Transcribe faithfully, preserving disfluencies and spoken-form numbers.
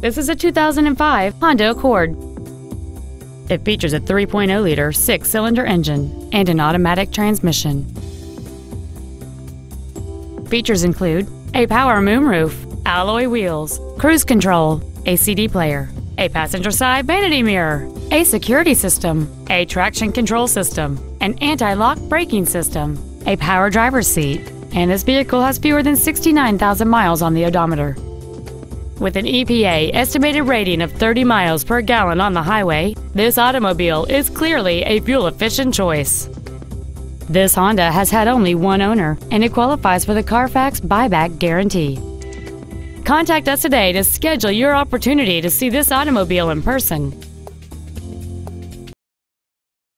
This is a two thousand five Honda Accord. It features a three point oh liter six-cylinder engine and an automatic transmission. Features include a power moonroof, alloy wheels, cruise control, a C D player, a passenger side vanity mirror, a security system, a traction control system, an anti-lock braking system, a power driver's seat, and this vehicle has fewer than sixty-nine thousand miles on the odometer. With an E P A estimated rating of thirty miles per gallon on the highway, this automobile is clearly a fuel-efficient choice. This Honda has had only one owner, and it qualifies for the Carfax buyback guarantee. Contact us today to schedule your opportunity to see this automobile in person.